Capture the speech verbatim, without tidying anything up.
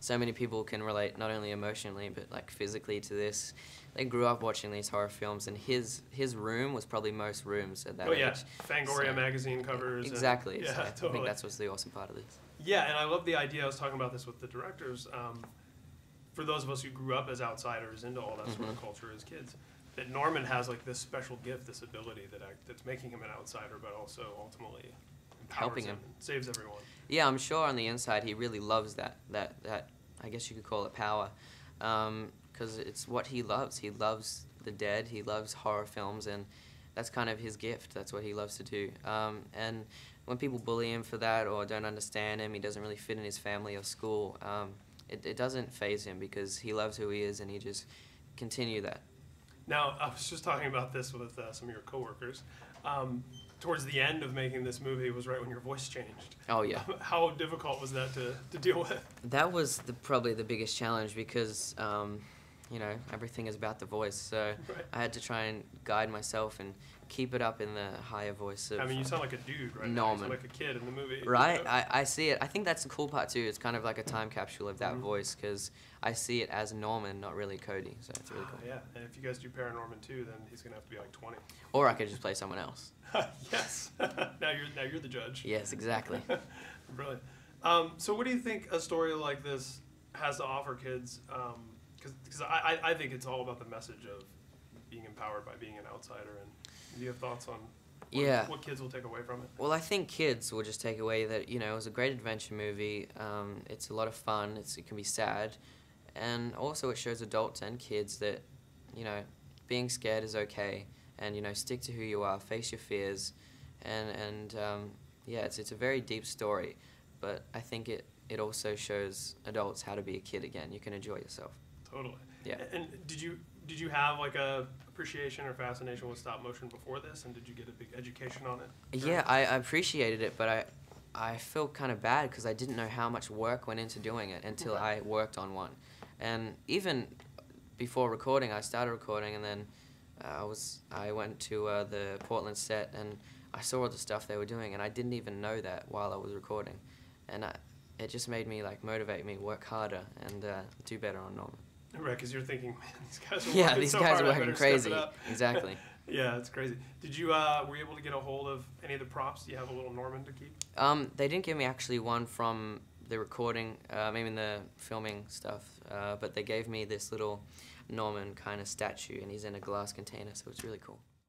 so many people can relate not only emotionally but like physically to this. They grew up watching these horror films, and his his room was probably most rooms at that oh, age. Oh yeah, Fangoria so, magazine covers. Exactly. And, yeah, so totally. I think that's what's the awesome part of this. Yeah, and I love the idea. I was talking about this with the directors. Um, for those of us who grew up as outsiders into all that mm-hmm. sort of culture as kids, that Norman has like this special gift, this ability that I, that's making him an outsider, but also ultimately empowers Helping him, him. And saves everyone. Yeah, I'm sure on the inside he really loves that. That that I guess you could call it power. Um, because it's what he loves. He loves the dead, he loves horror films, and that's kind of his gift. That's what he loves to do. Um, and when people bully him for that or don't understand him, he doesn't really fit in his family or school, um, it, it doesn't faze him because he loves who he is and he just continue that. Now, I was just talking about this with uh, some of your coworkers. Um, towards the end of making this movie was right when your voice changed. Oh, yeah. Um, how difficult was that to, to deal with? That was the, probably the biggest challenge because, um, you know, everything is about the voice, so right. I had to try and guide myself and keep it up in the higher voice of... I mean, you sound like a dude, right? Norman. You sound like a kid in the movie. Right? You know? I, I see it. I think that's the cool part, too. It's kind of like a time capsule of that mm-hmm. voice, because I see it as Norman, not really Cody, so it's really cool. Yeah, and if you guys do ParaNorman too, then he's going to have to be like twenty. Or I could just play someone else. Yes. Now you're now you're the judge. Yes, exactly. Brilliant. Um, so what do you think a story like this has to offer kids? Um, Because I, I think it's all about the message of being empowered by being an outsider. And do you have thoughts on what, yeah. what kids will take away from it? Well, I think kids will just take away that, you know, it was a great adventure movie. Um, it's a lot of fun. It's, it can be sad. And also it shows adults and kids that, you know, being scared is okay. And, you know, stick to who you are. Face your fears. And, and um, yeah, it's, it's a very deep story. But I think it, it also shows adults how to be a kid again. You can enjoy yourself. Totally. Yeah. And did you did you have like a appreciation or fascination with stop motion before this, and did you get a big education on it? Yeah, I, I appreciated it, but I I feel kind of bad because I didn't know how much work went into doing it until I worked on one, and even before recording, I started recording, and then I was I went to uh, the Portland set and I saw all the stuff they were doing, and I didn't even know that while I was recording, and I, it just made me like motivate me, work harder, and uh, do better on Norman. Right, because you're thinking, man, these guys are working so hard. Yeah, these guys are working crazy. Exactly. Yeah, it's crazy. Did you, uh, were you able to get a hold of any of the props? Do you have a little Norman to keep? Um, they didn't give me actually one from the recording, uh, maybe in the filming stuff, uh, but they gave me this little Norman kind of statue, and he's in a glass container, so it's really cool.